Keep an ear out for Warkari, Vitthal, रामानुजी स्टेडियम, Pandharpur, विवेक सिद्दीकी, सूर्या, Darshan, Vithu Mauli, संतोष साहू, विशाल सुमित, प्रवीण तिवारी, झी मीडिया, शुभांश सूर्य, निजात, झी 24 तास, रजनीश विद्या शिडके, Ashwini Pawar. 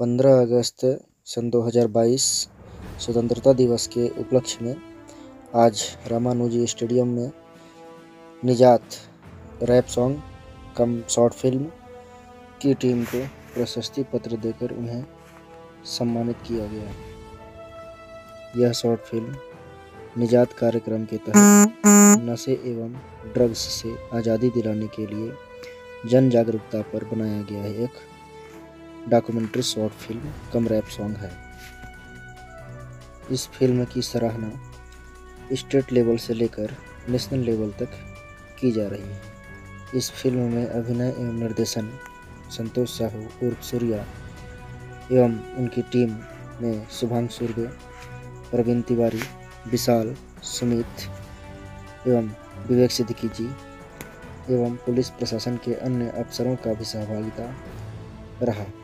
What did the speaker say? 15 अगस्त सन 2022 स्वतंत्रता दिवस के उपलक्ष्य में आज रामानुजी स्टेडियम में निजात rap song cum short film की टीम को प्रशस्ति पत्र देकर उन्हें सम्मानित किया गया। यह शॉर्ट फिल्म निजात कार्यक्रम के तहत नशे एवं ड्रग्स से आज़ादी दिलाने के लिए जन जागरूकता पर बनाया गया है। एक documentary short film cum rap song है। इस फिल्म की सराहना स्टेट लेवल से लेकर नेशनल लेवल तक की जा रही है। इस फिल्म में अभिनय एवं निर्देशन संतोष साहू उर्फ सूर्या एवं उनकी टीम में शुभांश सूर्य, प्रवीण तिवारी, विशाल सुमित एवं विवेक सिद्दीकी जी एवं पुलिस प्रशासन के अन्य अफसरों का भी सहभागिता रहा।